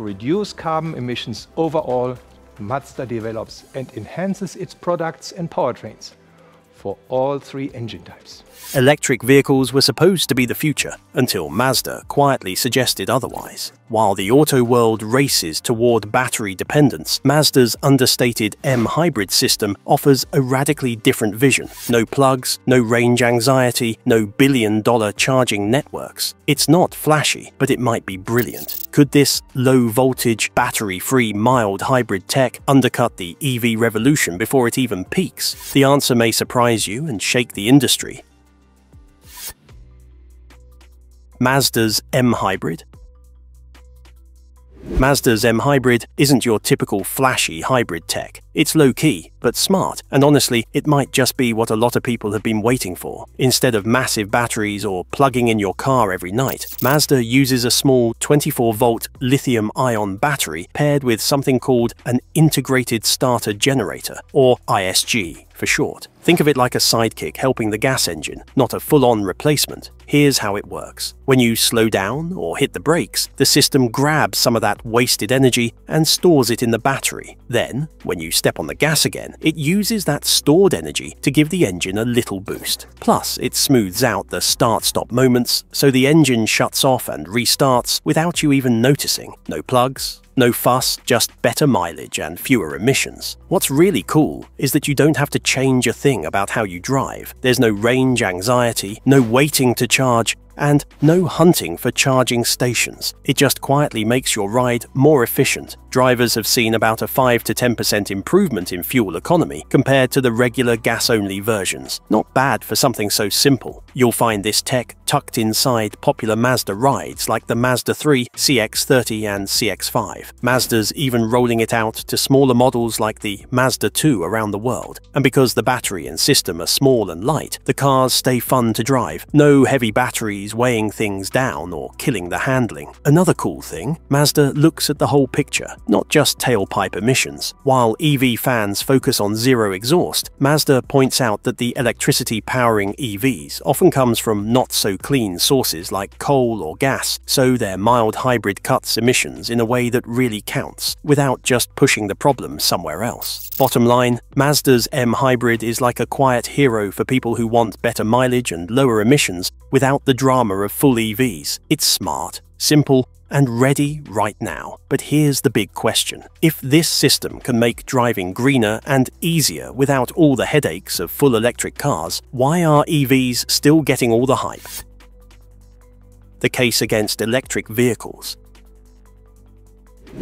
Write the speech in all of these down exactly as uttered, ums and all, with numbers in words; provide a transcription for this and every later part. to reduce carbon emissions overall, Mazda develops and enhances its products and powertrains for all three engine types. Electric vehicles were supposed to be the future until Mazda quietly suggested otherwise. While the auto world races toward battery dependence, Mazda's understated M Hybrid system offers a radically different vision. No plugs, no range anxiety, no billion-dollar charging networks. It's not flashy, but it might be brilliant. Could this low-voltage, battery-free, mild hybrid tech undercut the E V revolution before it even peaks? The answer may surprise you and shake the industry. Mazda's M Hybrid. Mazda's M Hybrid isn't your typical flashy hybrid tech. It's low-key, but smart, and honestly, it might just be what a lot of people have been waiting for. Instead of massive batteries or plugging in your car every night, Mazda uses a small twenty-four volt lithium-ion battery paired with something called an integrated starter generator, or I S G for short. Think of it like a sidekick helping the gas engine, not a full-on replacement. Here's how it works. When you slow down or hit the brakes, the system grabs some of that wasted energy and stores it in the battery. Then, when you step on the gas again, it uses that stored energy to give the engine a little boost. Plus, it smooths out the start-stop moments, so the engine shuts off and restarts without you even noticing. No plugs, no fuss, just better mileage and fewer emissions. What's really cool is that you don't have to change a thing about how you drive. There's no range anxiety, no waiting to charge, and no hunting for charging stations. It just quietly makes your ride more efficient. Drivers have seen about a five to ten percent improvement in fuel economy compared to the regular gas-only versions. Not bad for something so simple. You'll find this tech tucked inside popular Mazda rides like the Mazda three, C X thirty and C X five. Mazda's even rolling it out to smaller models like the Mazda two around the world. And because the battery and system are small and light, the cars stay fun to drive. No heavy batteries weighing things down or killing the handling. Another cool thing, Mazda looks at the whole picture, not just tailpipe emissions. While E V fans focus on zero exhaust, Mazda points out that the electricity powering E Vs often comes from not-so-clean sources like coal or gas, so their mild hybrid cuts emissions in a way that really counts, without just pushing the problem somewhere else. Bottom line, Mazda's M Hybrid is like a quiet hero for people who want better mileage and lower emissions without the drive of full E Vs. It's smart, simple, and ready right now. But here's the big question. If this system can make driving greener and easier without all the headaches of full electric cars, why are E Vs still getting all the hype? The case against electric vehicles.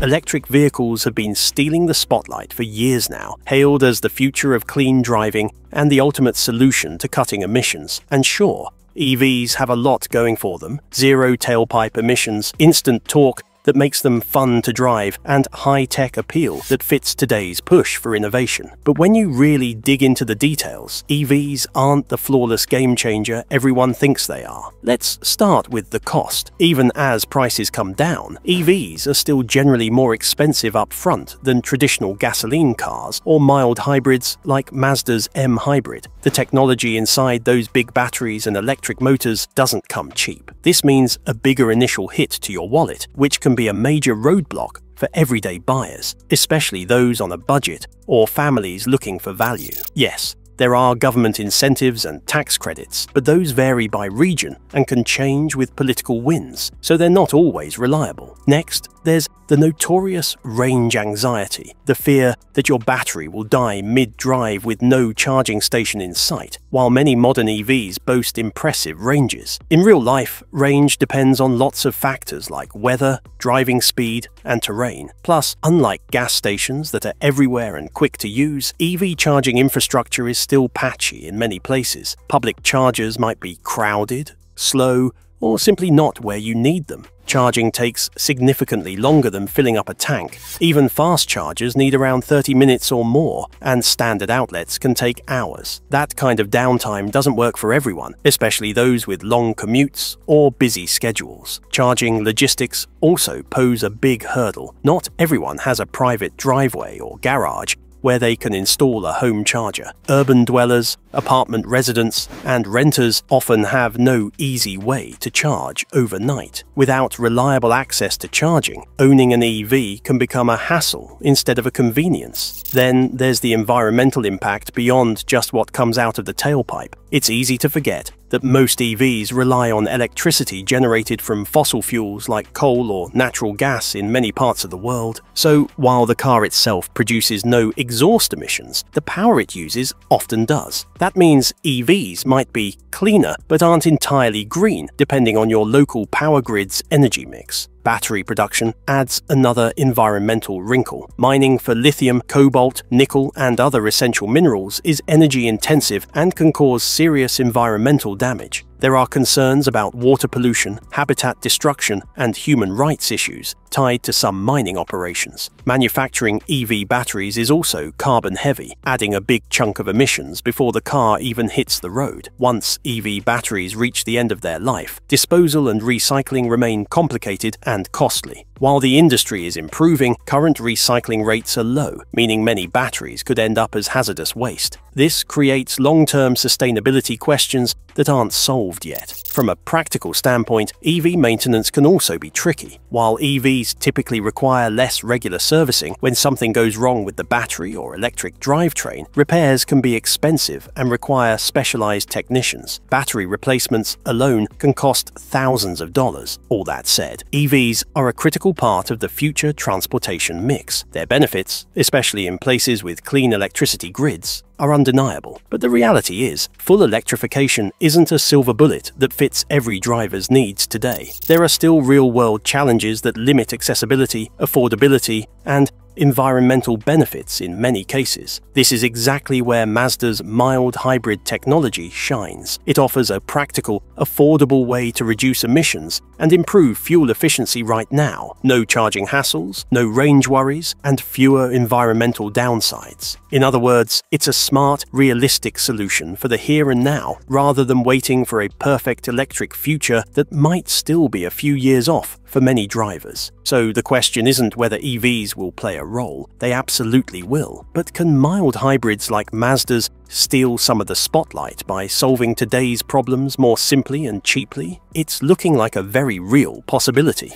Electric vehicles have been stealing the spotlight for years now, hailed as the future of clean driving and the ultimate solution to cutting emissions. And sure, E Vs have a lot going for them: zero tailpipe emissions, instant torque that makes them fun to drive, and high-tech appeal that fits today's push for innovation. But when you really dig into the details, E Vs aren't the flawless game-changer everyone thinks they are. Let's start with the cost. Even as prices come down, E Vs are still generally more expensive up front than traditional gasoline cars or mild hybrids like Mazda's M Hybrid. The technology inside those big batteries and electric motors doesn't come cheap. This means a bigger initial hit to your wallet, which can Can be a major roadblock for everyday buyers, especially those on a budget or families looking for value. Yes, there are government incentives and tax credits, but those vary by region and can change with political wins, so they're not always reliable. Next, there's the notorious range anxiety, the fear that your battery will die mid-drive with no charging station in sight. While many modern E Vs boast impressive ranges, in real life, range depends on lots of factors like weather, driving speed, and terrain. Plus, unlike gas stations that are everywhere and quick to use, E V charging infrastructure is still patchy in many places. Public chargers might be crowded, slow, or simply not where you need them. Charging takes significantly longer than filling up a tank. Even fast chargers need around thirty minutes or more, and standard outlets can take hours. That kind of downtime doesn't work for everyone, especially those with long commutes or busy schedules. Charging logistics also pose a big hurdle. Not everyone has a private driveway or garage, where they can install a home charger. Urban dwellers, apartment residents, and renters often have no easy way to charge overnight. Without reliable access to charging, owning an E V can become a hassle instead of a convenience. Then there's the environmental impact beyond just what comes out of the tailpipe. It's easy to forget that most E Vs rely on electricity generated from fossil fuels like coal or natural gas in many parts of the world. So while the car itself produces no exhaust emissions, the power it uses often does. That means E Vs might be cleaner but aren't entirely green, depending on your local power grid's energy mix. Battery production adds another environmental wrinkle. Mining for lithium, cobalt, nickel, and other essential minerals is energy-intensive and can cause serious environmental damage. There are concerns about water pollution, habitat destruction, and human rights issues tied to some mining operations. Manufacturing E V batteries is also carbon-heavy, adding a big chunk of emissions before the car even hits the road. Once E V batteries reach the end of their life, disposal and recycling remain complicated and costly. While the industry is improving, current recycling rates are low, meaning many batteries could end up as hazardous waste. This creates long-term sustainability questions that aren't solved yet. From a practical standpoint, E V maintenance can also be tricky. While E Vs typically require less regular servicing, when something goes wrong with the battery or electric drivetrain, repairs can be expensive and require specialized technicians. Battery replacements alone can cost thousands of dollars. All that said, E Vs are a critical part of the future transportation mix. Their benefits, especially in places with clean electricity grids, are undeniable. But the reality is, full electrification isn't a silver bullet that fits every driver's needs today. There are still real-world challenges that limit accessibility, affordability, and environmental benefits in many cases. This is exactly where Mazda's mild hybrid technology shines. It offers a practical, affordable way to reduce emissions and improve fuel efficiency right now. No charging hassles, no range worries, and fewer environmental downsides. In other words, it's a smart, realistic solution for the here and now, rather than waiting for a perfect electric future that might still be a few years off for many drivers. So the question isn't whether E Vs will play a role, they absolutely will. But can mild hybrids like Mazda's steal some of the spotlight by solving today's problems more simply and cheaply? It's looking like a very real possibility.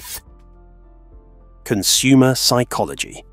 Consumer psychology.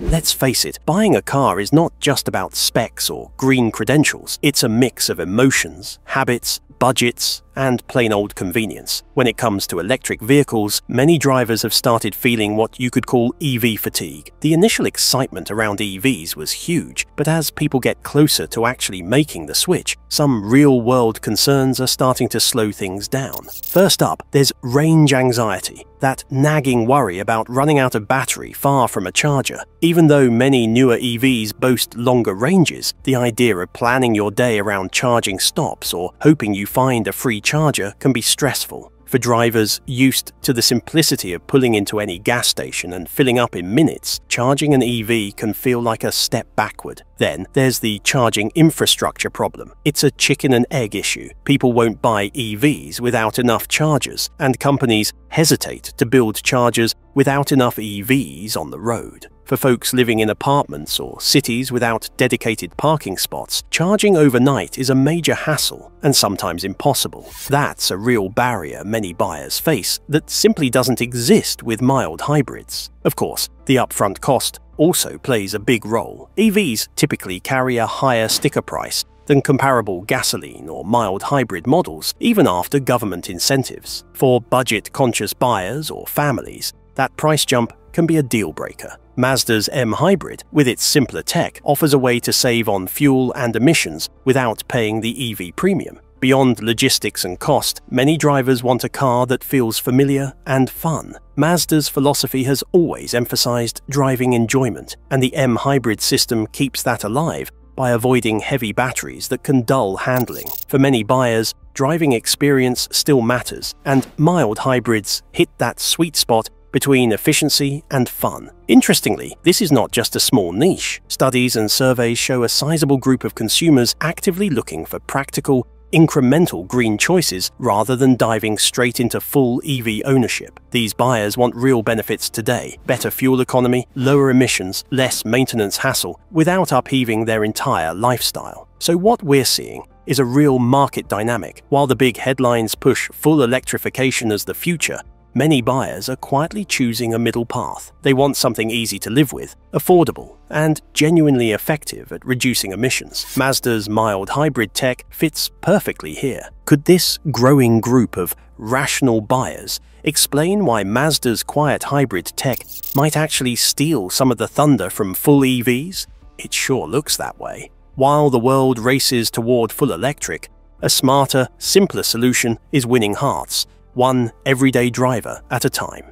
Let's face it, buying a car is not just about specs or green credentials. It's a mix of emotions, habits, budgets, and plain old convenience. When it comes to electric vehicles, many drivers have started feeling what you could call E V fatigue. The initial excitement around E Vs was huge, but as people get closer to actually making the switch, some real-world concerns are starting to slow things down. First up, there's range anxiety, that nagging worry about running out of battery far from a charger. Even though many newer E Vs boast longer ranges, the idea of planning your day around charging stops or hoping you find a free charger can be stressful. For drivers used to the simplicity of pulling into any gas station and filling up in minutes, charging an E V can feel like a step backward. Then there's the charging infrastructure problem. It's a chicken and egg issue. People won't buy E Vs without enough chargers, and companies hesitate to build chargers without enough E Vs on the road. For folks living in apartments or cities without dedicated parking spots, charging overnight is a major hassle and sometimes impossible. That's a real barrier many buyers face that simply doesn't exist with mild hybrids. Of course, the upfront cost also plays a big role. E Vs typically carry a higher sticker price than comparable gasoline or mild hybrid models, even after government incentives. For budget-conscious buyers or families, that price jump can be a deal-breaker. Mazda's M Hybrid, with its simpler tech, offers a way to save on fuel and emissions without paying the E V premium. Beyond logistics and cost, many drivers want a car that feels familiar and fun. Mazda's philosophy has always emphasized driving enjoyment, and the M Hybrid system keeps that alive by avoiding heavy batteries that can dull handling. For many buyers, driving experience still matters, and mild hybrids hit that sweet spot between efficiency and fun. Interestingly, this is not just a small niche. Studies and surveys show a sizable group of consumers actively looking for practical, incremental green choices rather than diving straight into full E V ownership. These buyers want real benefits today: better fuel economy, lower emissions, less maintenance hassle, without upheaving their entire lifestyle. So what we're seeing is a real market dynamic. While the big headlines push full electrification as the future, many buyers are quietly choosing a middle path. They want something easy to live with, affordable, and genuinely effective at reducing emissions. Mazda's mild hybrid tech fits perfectly here. Could this growing group of rational buyers explain why Mazda's quiet hybrid tech might actually steal some of the thunder from full E Vs? It sure looks that way. While the world races toward full electric, a smarter, simpler solution is winning hearts, one everyday driver at a time.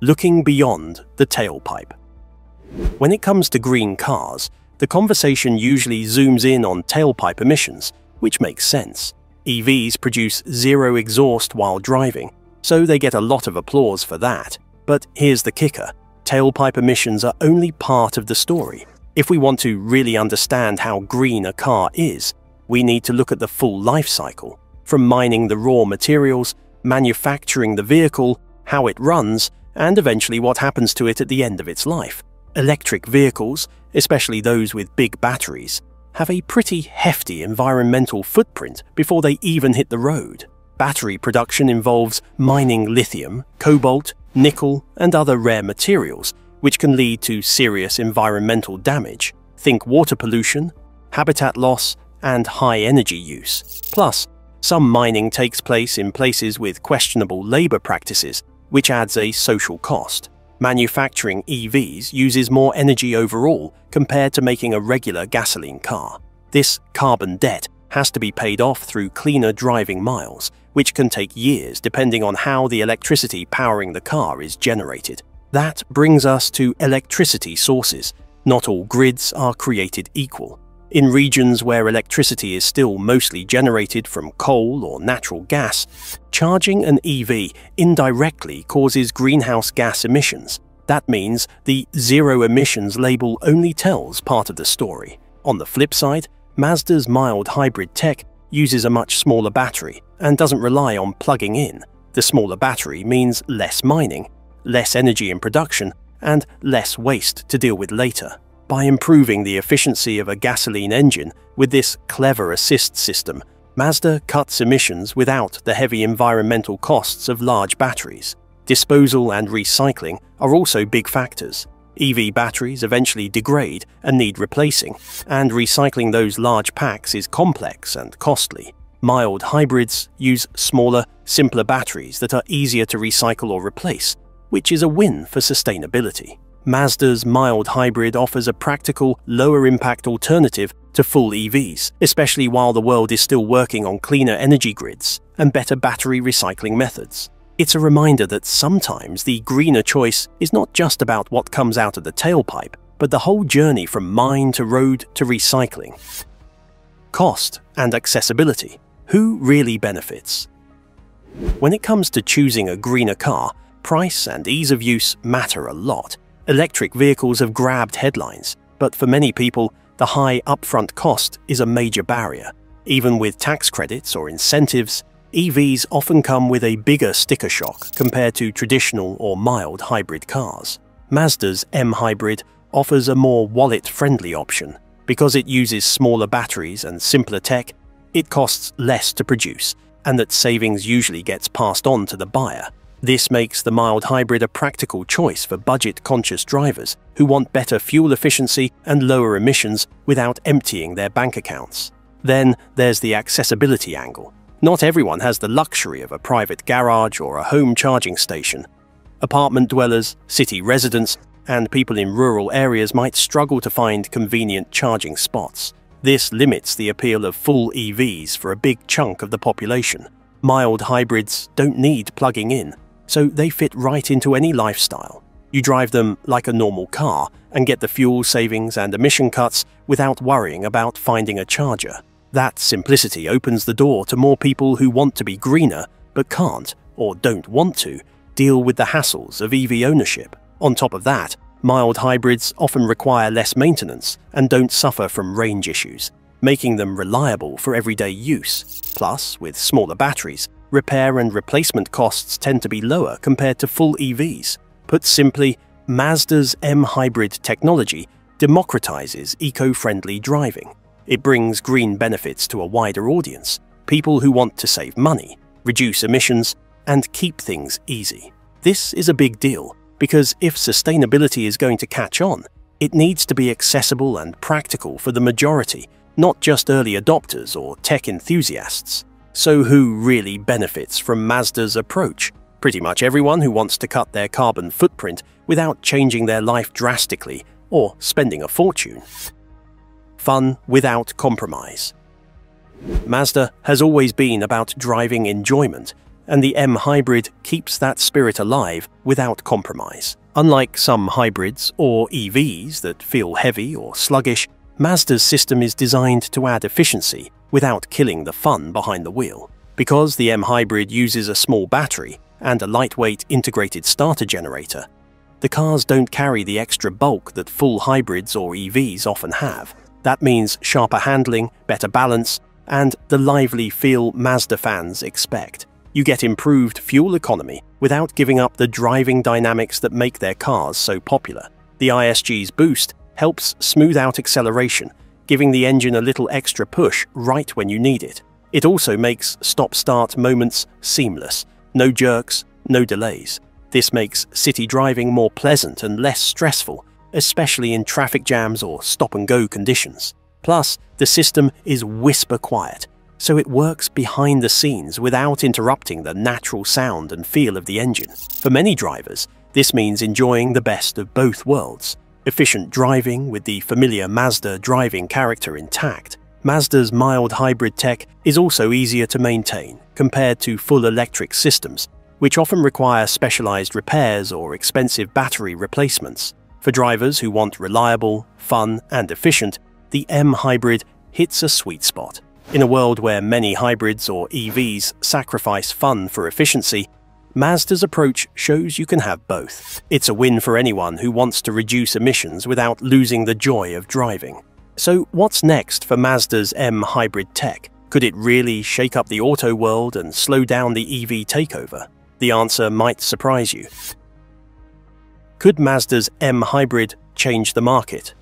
Looking beyond the tailpipe. When it comes to green cars, the conversation usually zooms in on tailpipe emissions, which makes sense. E Vs produce zero exhaust while driving, so they get a lot of applause for that. But here's the kicker: tailpipe emissions are only part of the story. If we want to really understand how green a car is, we need to look at the full life cycle, from mining the raw materials, manufacturing the vehicle, how it runs, and eventually what happens to it at the end of its life. Electric vehicles, especially those with big batteries, have a pretty hefty environmental footprint before they even hit the road. Battery production involves mining lithium, cobalt, nickel, and other rare materials, which can lead to serious environmental damage. Think water pollution, habitat loss, and high energy use. Plus, some mining takes place in places with questionable labor practices, which adds a social cost. Manufacturing E Vs uses more energy overall compared to making a regular gasoline car. This carbon debt has to be paid off through cleaner driving miles, which can take years depending on how the electricity powering the car is generated. That brings us to electricity sources. Not all grids are created equal. In regions where electricity is still mostly generated from coal or natural gas, charging an E V indirectly causes greenhouse gas emissions. That means the zero emissions label only tells part of the story. On the flip side, Mazda's mild hybrid tech uses a much smaller battery and doesn't rely on plugging in. The smaller battery means less mining, less energy in production, and less waste to deal with later. By improving the efficiency of a gasoline engine with this clever assist system, Mazda cuts emissions without the heavy environmental costs of large batteries. Disposal and recycling are also big factors. E V batteries eventually degrade and need replacing, and recycling those large packs is complex and costly. Mild hybrids use smaller, simpler batteries that are easier to recycle or replace, which is a win for sustainability. Mazda's mild hybrid offers a practical, lower-impact alternative to full E Vs, especially while the world is still working on cleaner energy grids and better battery recycling methods. It's a reminder that sometimes the greener choice is not just about what comes out of the tailpipe, but the whole journey from mine to road to recycling. Cost and accessibility. Who really benefits? When it comes to choosing a greener car, price and ease of use matter a lot. Electric vehicles have grabbed headlines, but for many people, the high upfront cost is a major barrier. Even with tax credits or incentives, E Vs often come with a bigger sticker shock compared to traditional or mild hybrid cars. Mazda's M Hybrid offers a more wallet-friendly option. Because it uses smaller batteries and simpler tech, it costs less to produce, and that savings usually gets passed on to the buyer. This makes the mild hybrid a practical choice for budget-conscious drivers who want better fuel efficiency and lower emissions without emptying their bank accounts. Then there's the accessibility angle. Not everyone has the luxury of a private garage or a home charging station. Apartment dwellers, city residents, and people in rural areas might struggle to find convenient charging spots. This limits the appeal of full E Vs for a big chunk of the population. Mild hybrids don't need plugging in, so they fit right into any lifestyle. You drive them like a normal car and get the fuel savings and emission cuts without worrying about finding a charger. That simplicity opens the door to more people who want to be greener but can't, or don't want to, deal with the hassles of E V ownership. On top of that, mild hybrids often require less maintenance and don't suffer from range issues. making them reliable for everyday use. Plus, with smaller batteries, repair and replacement costs tend to be lower compared to full E Vs. Put simply, Mazda's M Hybrid technology democratizes eco-friendly driving. It brings green benefits to a wider audience, people who want to save money, reduce emissions, and keep things easy. This is a big deal, because if sustainability is going to catch on, it needs to be accessible and practical for the majority, not just early adopters or tech enthusiasts. So who really benefits from Mazda's approach? Pretty much everyone who wants to cut their carbon footprint without changing their life drastically or spending a fortune. Fun without compromise. Mazda has always been about driving enjoyment, and the M Hybrid keeps that spirit alive without compromise. Unlike some hybrids or E Vs that feel heavy or sluggish, Mazda's system is designed to add efficiency without killing the fun behind the wheel. Because the M Hybrid uses a small battery and a lightweight integrated starter generator, the cars don't carry the extra bulk that full hybrids or E Vs often have. That means sharper handling, better balance, and the lively feel Mazda fans expect. You get improved fuel economy without giving up the driving dynamics that make their cars so popular. The I S G's boost helps smooth out acceleration, giving the engine a little extra push right when you need it. It also makes stop-start moments seamless. No jerks, no delays. This makes city driving more pleasant and less stressful, especially in traffic jams or stop-and-go conditions. Plus, the system is whisper quiet, so it works behind the scenes without interrupting the natural sound and feel of the engine. For many drivers, this means enjoying the best of both worlds. Efficient driving with the familiar Mazda driving character intact. Mazda's mild hybrid tech is also easier to maintain compared to full electric systems, which often require specialized repairs or expensive battery replacements. For drivers who want reliable, fun, and efficient, the M Hybrid hits a sweet spot. In a world where many hybrids or E Vs sacrifice fun for efficiency, Mazda's approach shows you can have both. It's a win for anyone who wants to reduce emissions without losing the joy of driving. So what's next for Mazda's M Hybrid tech? Could it really shake up the auto world and slow down the E V takeover? The answer might surprise you. Could Mazda's M Hybrid change the market?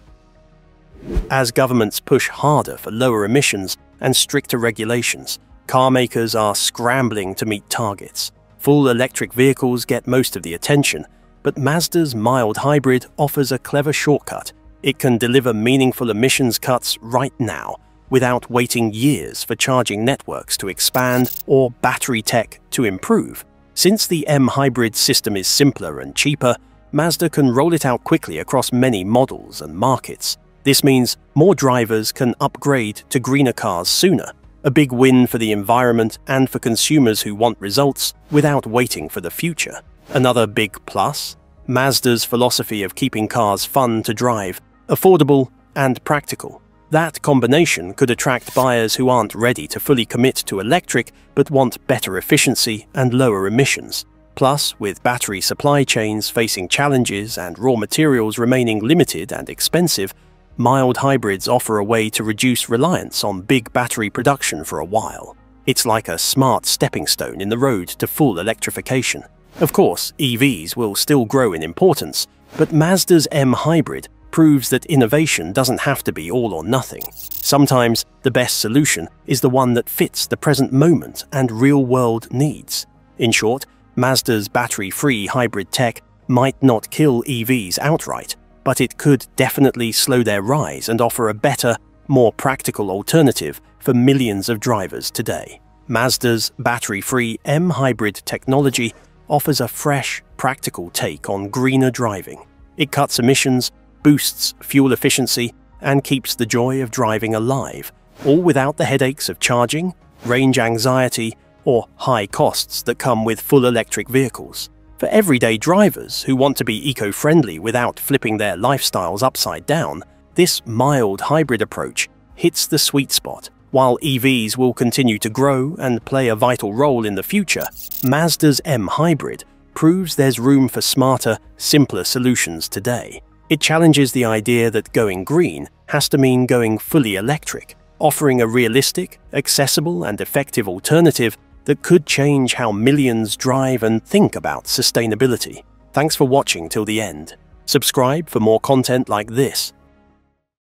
As governments push harder for lower emissions and stricter regulations, car makers are scrambling to meet targets. Full electric vehicles get most of the attention, but Mazda's mild hybrid offers a clever shortcut. It can deliver meaningful emissions cuts right now, without waiting years for charging networks to expand or battery tech to improve. Since the M Hybrid system is simpler and cheaper, Mazda can roll it out quickly across many models and markets. This means more drivers can upgrade to greener cars sooner, a big win for the environment and for consumers who want results without waiting for the future. Another big plus? Mazda's philosophy of keeping cars fun to drive, affordable, and practical. That combination could attract buyers who aren't ready to fully commit to electric but want better efficiency and lower emissions. Plus, with battery supply chains facing challenges and raw materials remaining limited and expensive, mild hybrids offer a way to reduce reliance on big battery production for a while. It's like a smart stepping stone in the road to full electrification. Of course, E Vs will still grow in importance, but Mazda's M Hybrid proves that innovation doesn't have to be all or nothing. Sometimes the best solution is the one that fits the present moment and real-world needs. In short, Mazda's battery-free hybrid tech might not kill E Vs outright, but it could definitely slow their rise and offer a better, more practical alternative for millions of drivers today. Mazda's battery-free M Hybrid technology offers a fresh, practical take on greener driving. It cuts emissions, boosts fuel efficiency, and keeps the joy of driving alive, all without the headaches of charging, range anxiety, or high costs that come with full electric vehicles. For everyday drivers who want to be eco-friendly without flipping their lifestyles upside down, this mild hybrid approach hits the sweet spot. While E Vs will continue to grow and play a vital role in the future, Mazda's M Hybrid proves there's room for smarter, simpler solutions today. It challenges the idea that going green has to mean going fully electric. offering a realistic, accessible, and effective alternative that could change how millions drive and think about sustainability. Thanks for watching till the end. Subscribe for more content like this.